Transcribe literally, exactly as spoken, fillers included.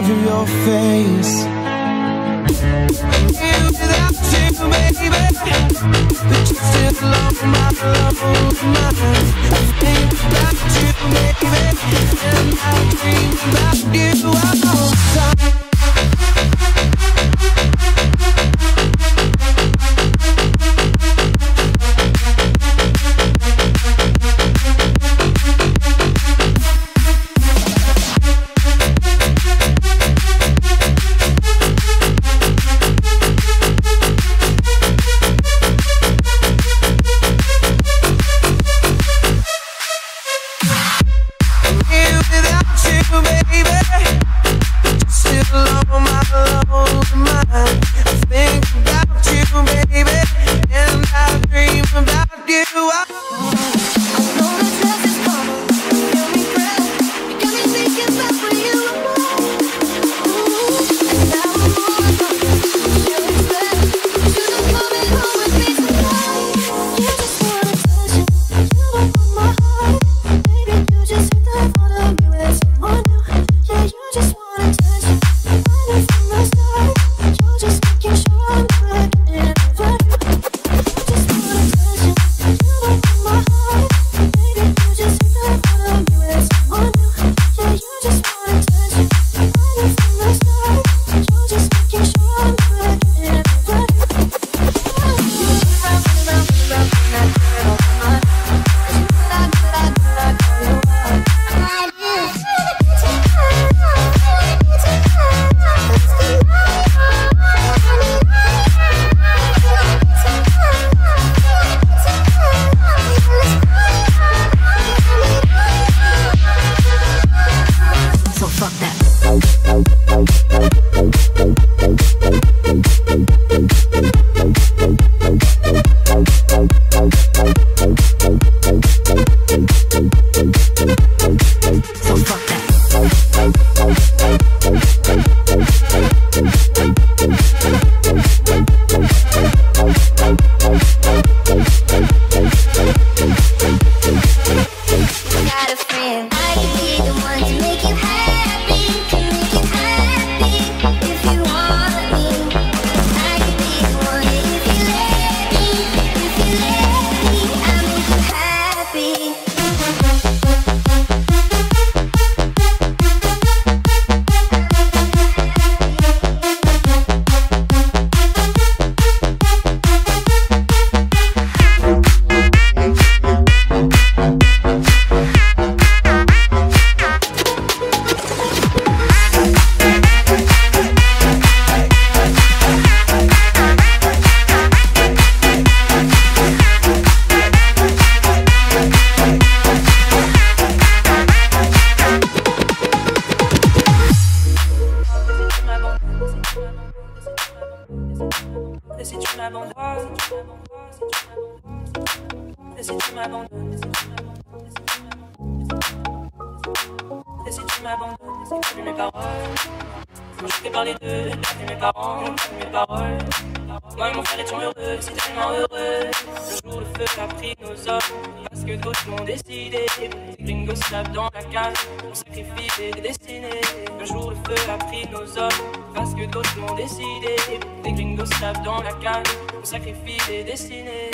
cover your face. And without you, baby, but you still love my love, my love. I think about you, baby, and I dream about you all the time. Des gringos savent dans la cage, on sacrifie des destinées.